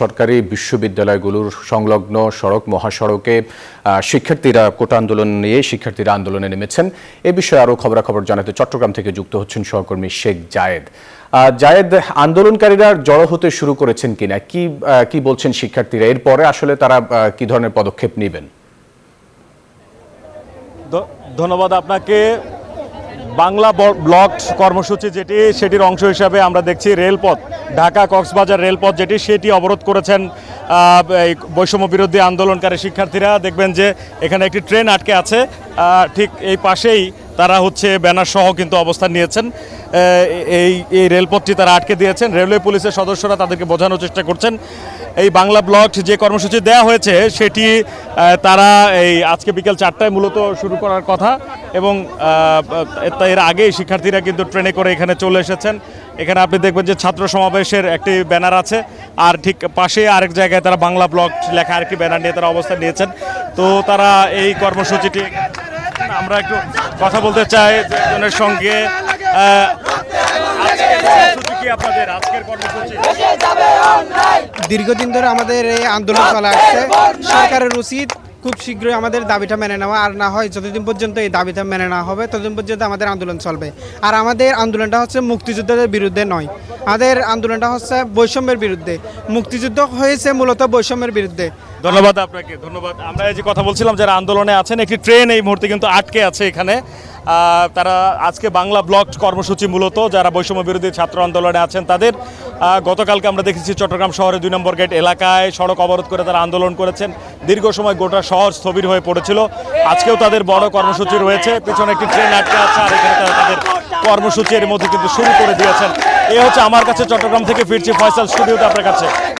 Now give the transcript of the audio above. সরকারি বিশ্ববিদ্যালয়গুলোর সংলগ্ন সড়ক মহাসড়কে শিক্ষার্থীরা কোটা আন্দোলন নিয়ে আন্দোলনে নেমেছেন। এ বিষয়ে আরও খবরাখবর জানাতে চট্টগ্রাম থেকে যুক্ত হচ্ছেন সহকর্মী শেখ জায়েদ। জায়েদ, আন্দোলনকারীরা জড়ো হতে শুরু করেছেন কিনা, কি বলছেন শিক্ষার্থীরা, এরপরে আসলে তারা কি ধরনের পদক্ষেপ নেবেন? ধন্যবাদ আপনাকে। বাংলা ব্লক কর্মসূচি যেটি, সেটির অংশ হিসাবে আমরা দেখছি রেলপথ, ঢাকা কক্সবাজার রেলপথ যেটি, সেটি অবরোধ করেছেন বৈষম্য বিরোধী আন্দোলনকারী শিক্ষার্থীরা। দেখবেন যে এখানে একটি ট্রেন আটকে আছে, ঠিক এই পাশেই তারা ব্যানার সহ কিন্তু অবস্থান নিয়েছেন। এই রেলপথটি তারা আটকে দিয়েছেন। রেলওয়ে পুলিশের সদস্যরা তাদেরকে বোঝানোর চেষ্টা করছেন। এই বাংলা ব্লক যে কর্মসূচি দেওয়া হয়েছে সেটি তারা এই আজকে বিকেল 4টায় মূলত শুরু করার কথা, এবং এর আগেই শিক্ষার্থীরা কিন্তু ট্রেনে করে এখানে চলে এসেছেন। এখানে আপনি দেখবেন যে ছাত্র সমাবেশের একটি ব্যানার আছে, আর ঠিক পাশে আরেক জায়গায় তারা বাংলা ব্লক লেখা আরেকটি ব্যানার নিয়ে তারা অবস্থান নিয়েছেন। তো তারা এই কর্মসূচিটি, আমরা একটু কথা বলতে চাই একজনের সঙ্গে। দীর্ঘদিন ধরে আমাদের এই আন্দোলন চলে আসছে। সরকারের উচিত খুব শীঘ্রই আমাদের দাবিটা মেনে নেওয়া, আর না হয় যতদিন পর্যন্ত এই দাবিটা মেনে নেওয়া হবে ততদিন পর্যন্ত আমাদের আন্দোলন চলবে। আর আমাদের আন্দোলনটা মুক্তিযুদ্ধের বিরুদ্ধে নয়, আমাদের আন্দোলনটা বৈষম্যের বিরুদ্ধে। মুক্তিযুদ্ধ হয়েছে মূলত বৈষম্যের বিরুদ্ধে। ধন্যবাদ আপনাকে, ধন্যবাদ। আমরা এই যে কথা বলছিলাম যারা আন্দোলনে আছেন, একটি ট্রেন এই মুহূর্তে কিন্তু আটকে আছে এখানে। তারা আজকে বাংলা ব্লক কর্মসূচি মূলত যারা বৈষম্য বিরোধী ছাত্র আন্দোলনে আছেন তাদের। গতকালকে আমরা দেখেছি চট্টগ্রাম শহরে 2 নম্বর গেট এলাকায় সড়ক অবরোধ করে তারা আন্দোলন করেছেন। দীর্ঘ সময় গোটা শহর স্থবির হয়ে পড়েছিল। আজকেও তাদের বড় কর্মসূচি রয়েছে, পিছনে একটি ট্রেন আটকে আছে, আর এখানে তারা তাদের কর্মসূচির মধ্যে কিন্তু শুরু করে দিয়েছেন। এই হচ্ছে আমার কাছে চট্টগ্রাম থেকে ফিরছি ফয়সাল স্টুডিওতে আপনার কাছে।